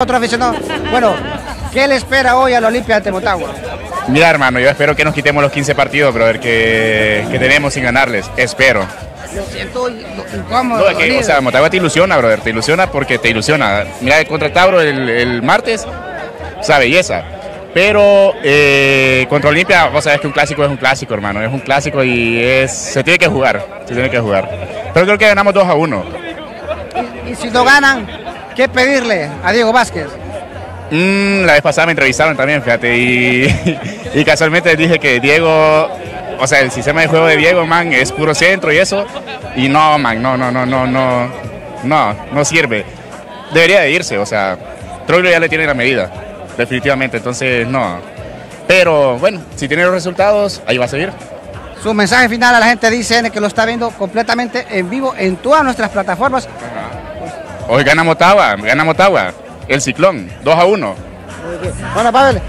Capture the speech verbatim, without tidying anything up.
Otro aficionado, bueno, ¿qué le espera hoy a la Olimpia ante Motagua? Mira, hermano, yo espero que nos quitemos los quince partidos, brother, que, que tenemos sin ganarles, espero. Lo siento incómodo. No, es que, o sea, Motagua te ilusiona, brother, te ilusiona porque te ilusiona. Mira, contra Tauro el, el martes, o sea, belleza. Pero eh, contra Olimpia, vos sabés que un clásico es un clásico, hermano, es un clásico y es, se tiene que jugar, se tiene que jugar. Pero creo que ganamos dos a uno. ¿Y, y si no ganan? ¿Qué pedirle a Diego Vázquez? Mm, la vez pasada me entrevistaron también, fíjate, y, y casualmente dije que Diego, o sea, el sistema de juego de Diego, man, es puro centro y eso, y no, man, no, no, no, no, no, no, no sirve. Debería de irse, o sea, Troilo ya le tiene la medida, definitivamente, entonces no. Pero bueno, si tiene los resultados, ahí va a seguir. Su mensaje final a la gente de I C N que lo está viendo completamente en vivo en todas nuestras plataformas. Hoy gana Motagua, gana Motagua, el ciclón, dos a uno. Bueno, Pavel.